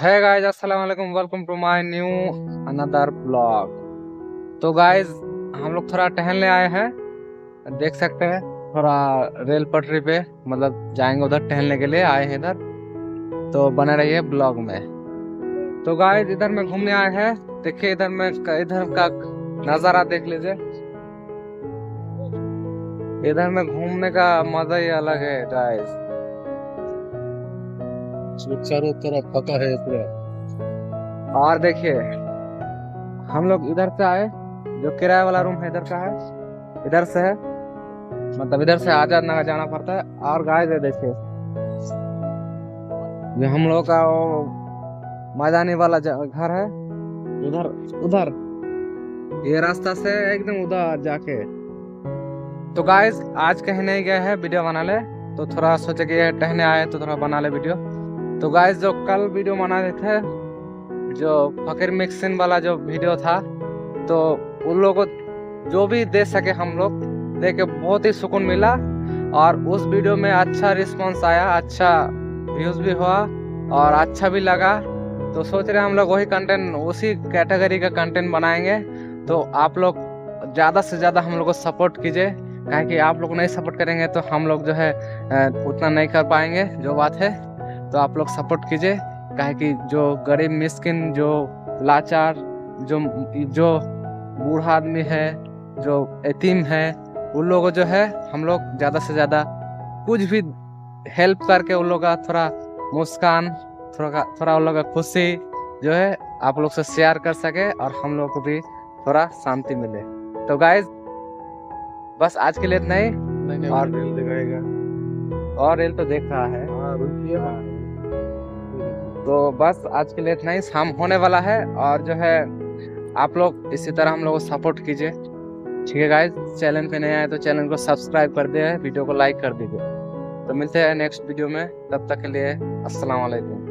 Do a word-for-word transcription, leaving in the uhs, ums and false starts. है गाइज अस्सलाम वालेकुम, welcome to my new another blog. तो गाइज हम लोग थोड़ा टहलने आए हैं, देख सकते हैं थोड़ा रेल पटरी पे, मतलब जाएंगे उधर टहलने के लिए आए हैं इधर, तो बने रहिए ब्लॉग में। तो गाइज इधर में घूमने आए हैं, देखिए इधर में इधर का नज़ारा देख लीजिए। इधर में घूमने का मजा ही अलग है गाइज, चारों तरफ पका है पूरा। और देखिए हम लोग इधर से आए, जो किराया वाला रूम है इधर का है, इधर से है, मतलब इधर से आजाद नगर जाना पड़ता है। और गाइस ये देखिए ये हम लोग का वो मैदानी वाला घर है, उधर उधर ये रास्ता से एकदम उधर जाके। तो गाइस आज कहीं नहीं गए हैं वीडियो बना ले, तो थोड़ा सोचे कि टहने आए तो थोड़ा बना ले वीडियो। तो गाइस जो कल वीडियो बना रहे थे, जो फकीर मिक्सिन वाला जो वीडियो था, तो उन लोगों को जो भी दे सके हम लोग दे के बहुत ही सुकून मिला। और उस वीडियो में अच्छा रिस्पांस आया, अच्छा व्यूज़ भी हुआ और अच्छा भी लगा। तो सोच रहे हम लोग वही कंटेंट, उसी कैटेगरी का कंटेंट बनाएंगे। तो आप लोग ज़्यादा से ज़्यादा हम लोग को सपोर्ट कीजिए, कहे कि आप लोग नहीं सपोर्ट करेंगे तो हम लोग जो है उतना नहीं कर पाएंगे जो बात है। तो आप लोग सपोर्ट कीजिए, कहे कि जो गरीब मिस्किन, जो लाचार, जो जो बूढ़ा आदमी है, जो यतीम है, उन लोगों जो है हम लोग ज़्यादा से ज़्यादा कुछ भी हेल्प करके उन लोग का थोड़ा मुस्कान, थोड़ा थोड़ा उन लोग का खुशी जो है आप लोग से शेयर कर सके और हम लोग को भी थोड़ा शांति मिले। तो गाइज बस आज के लिए इतना ही। और रेल दिखाएगा, और रेल तो देख रहा है। तो बस आज के लिए इतना ही, शाम होने वाला है। और जो है आप लोग इसी तरह हम लोग को सपोर्ट कीजिए, ठीक है गाइज। चैनल पे नहीं आए तो चैनल को सब्सक्राइब कर दीजिए, वीडियो को लाइक कर दीजिए। तो मिलते हैं नेक्स्ट वीडियो में, तब तक के लिए अस्सलाम वालेकुम।